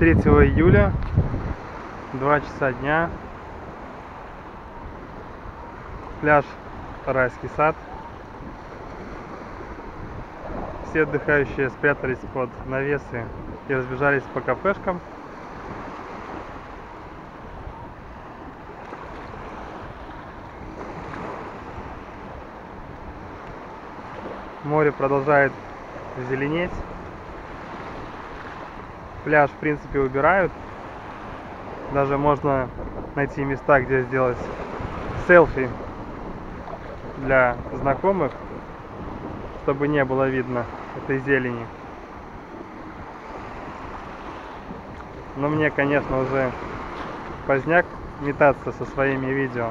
23 июля, 2 часа дня, пляж Райский сад. Все отдыхающие спрятались под навесы и разбежались по кафешкам. Море продолжает зеленеть. Пляж, в принципе, убирают. Даже можно найти места, где сделать селфи для знакомых, чтобы не было видно этой зелени. Но мне, конечно, уже поздняк метаться со своими видео.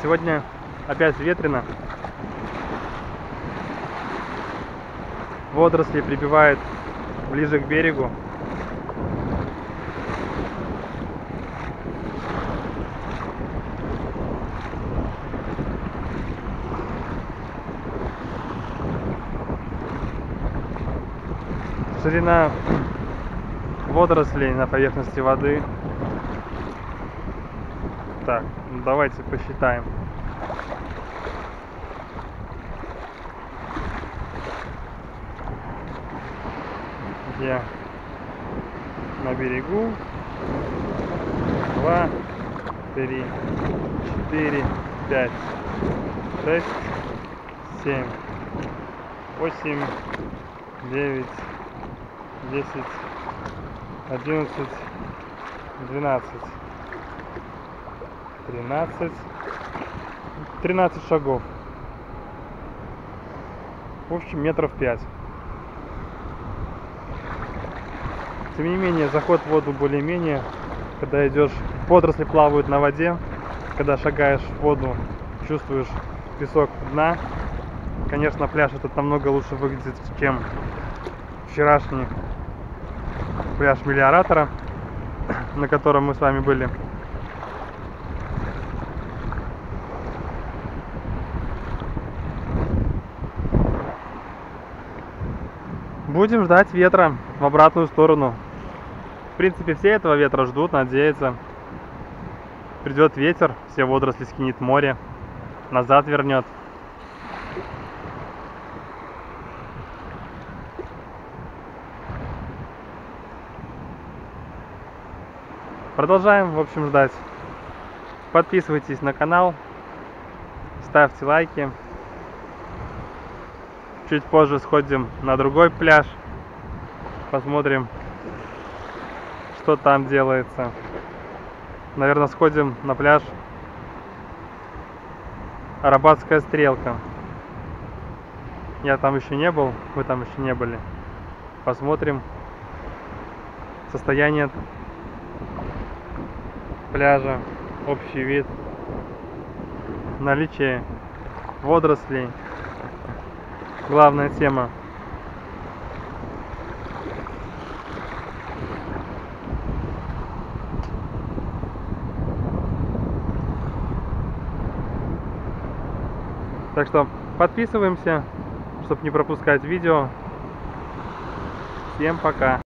Сегодня опять ветрено. Водоросли прибивает ближе к берегу. Ширина водорослей на поверхности воды. Так, ну давайте посчитаем. Я на берегу. 2, 3, 4, 5, 6, 7, 8, 9, 10, 11, 12. 13 шагов. В общем, метров 5. Тем не менее, заход в воду более-менее. Когда идешь, водоросли плавают на воде. Когда шагаешь в воду, чувствуешь песок дна. Конечно, пляж этот намного лучше выглядит, чем вчерашний пляж Мелиоратора, на котором мы с вами были. Будем ждать ветра в обратную сторону. В принципе, все этого ветра ждут, надеются. Придет ветер, все водоросли скинет море, назад вернет. Продолжаем, в общем, ждать. Подписывайтесь на канал, ставьте лайки. Чуть позже сходим на другой пляж, посмотрим, что там делается. Наверное, сходим на пляж Арабатская Стрелка. Я там еще не был, мы там еще не были. Посмотрим состояние пляжа, общий вид, наличие водорослей. Главная тема. Так что подписываемся, чтобы не пропускать видео. Всем пока.